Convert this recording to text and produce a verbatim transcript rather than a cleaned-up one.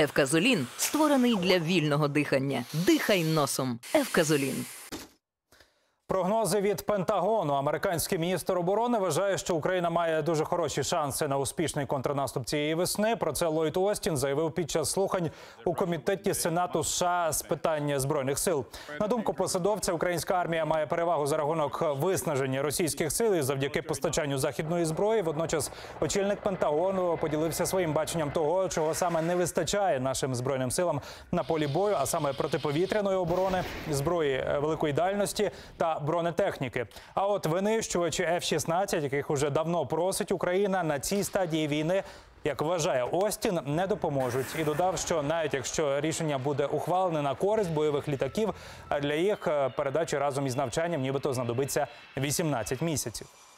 Евказолін створений для вільного дихання. Дихай носом. Евказолін. Прогнози від Пентагону. Американський міністр оборони вважає, що Україна має дуже хороші шанси на успішний контрнаступ цієї весни. Про це Ллойд Остін заявив під час слухань у Комітеті Сенату США з питання збройних сил. На думку посадовця, українська армія має перевагу за рахунок виснаження російських сил і завдяки постачанню західної зброї. Водночас очільник Пентагону поділився своїм баченням того, чого саме не вистачає нашим збройним силам на полі бою, а саме протиповітряної оборони, зброї великої дальності та бронетехніки. А от винищувачі еф шістнадцять, яких уже давно просить Україна, на цій стадії війни, як вважає Остін, не допоможуть. І додав, що навіть якщо рішення буде ухвалене на користь бойових літаків, для їх передачі разом із навчанням нібито знадобиться вісімнадцять місяців.